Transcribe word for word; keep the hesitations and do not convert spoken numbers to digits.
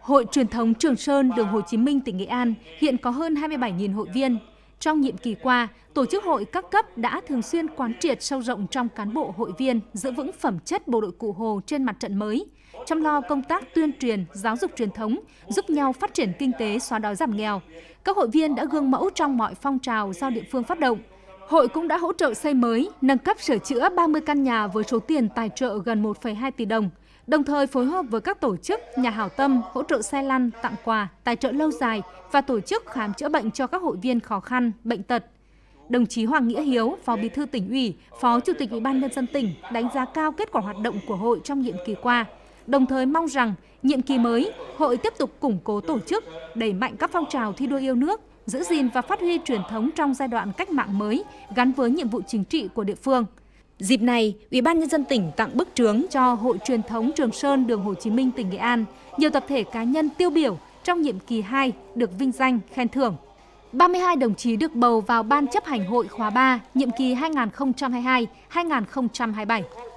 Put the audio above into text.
Hội truyền thống Trường Sơn đường Hồ Chí Minh tỉnh Nghệ An hiện có hơn hai mươi bảy nghìn hội viên. Trong nhiệm kỳ qua, tổ chức hội các cấp đã thường xuyên quán triệt sâu rộng trong cán bộ hội viên giữ vững phẩm chất bộ đội Cụ Hồ trên mặt trận mới, chăm lo công tác tuyên truyền, giáo dục truyền thống, giúp nhau phát triển kinh tế, xóa đói giảm nghèo. Các hội viên đã gương mẫu trong mọi phong trào do địa phương phát động. Hội cũng đã hỗ trợ xây mới, nâng cấp sửa chữa ba mươi căn nhà với số tiền tài trợ gần một phẩy hai tỷ đồng, đồng thời phối hợp với các tổ chức, nhà hảo tâm hỗ trợ xe lăn, tặng quà, tài trợ lâu dài và tổ chức khám chữa bệnh cho các hội viên khó khăn, bệnh tật. Đồng chí Hoàng Nghĩa Hiếu, Phó Bí thư Tỉnh ủy, Phó Chủ tịch Ủy ban Nhân dân tỉnh đánh giá cao kết quả hoạt động của hội trong nhiệm kỳ qua, đồng thời mong rằng nhiệm kỳ mới, hội tiếp tục củng cố tổ chức, đẩy mạnh các phong trào thi đua yêu nước, giữ gìn và phát huy truyền thống trong giai đoạn cách mạng mới gắn với nhiệm vụ chính trị của địa phương. Dịp này, Ủy ban Nhân dân tỉnh tặng bức trướng cho Hội truyền thống Trường Sơn đường Hồ Chí Minh tỉnh Nghệ An. Nhiều tập thể cá nhân tiêu biểu trong nhiệm kỳ hai được vinh danh, khen thưởng. ba mươi hai đồng chí được bầu vào Ban chấp hành hội khóa ba nhiệm kỳ hai nghìn không trăm hai mươi hai đến hai nghìn không trăm hai mươi bảy.